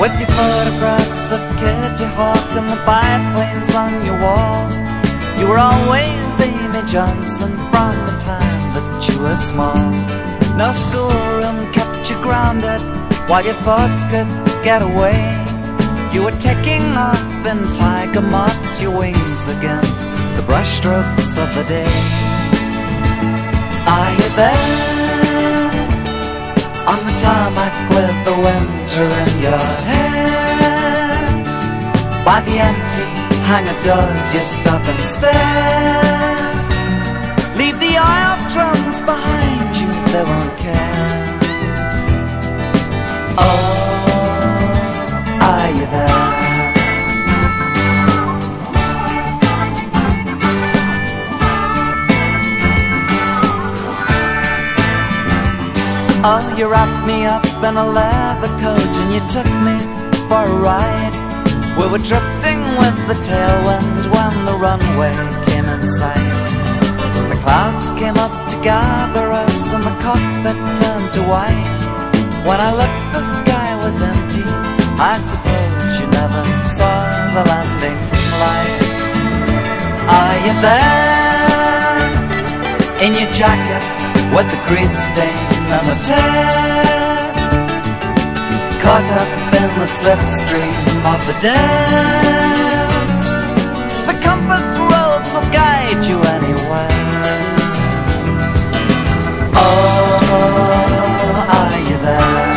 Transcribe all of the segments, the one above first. With your photographs of Kitty Hawk and the biplanes on your wall, you were always Amy Johnson from the time that you were small. No schoolroom kept you grounded while your thoughts could get away. You were taking off in Tiger Moths, your wings against the brushstrokes of the day. Are you there? On the tarmac with the winter in your hair, by the empty hangar doors you stop and stare. Leave the oil drums behind you, they won't care. Oh, are you there? Oh, you wrapped me up in a leather coat and you took me for a ride. We were drifting with the tailwind when the runway came in sight. The clouds came up to gather us and the cockpit turned to white. When I looked, the sky was empty. I suppose you never saw the landing lights. Are you there? In your jacket with the grease stain and the tear, caught up in the slipstream of the dam. The compass roads will guide you anywhere. Oh, are you there?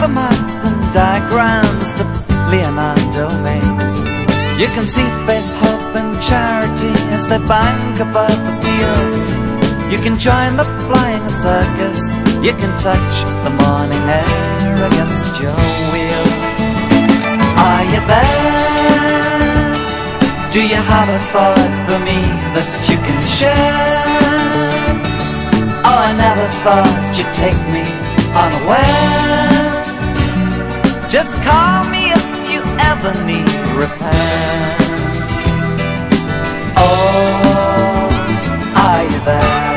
The maps and diagrams that Leonardo makes, you can see faith, hope and charity as they bank above the fields. You can join the flying circus, you can touch the morning air against your wheels. Are you there? Do you have a thought for me that you can share? Oh, I never thought you'd take me unaware. Just call me if you ever need repairs. Oh, are you there?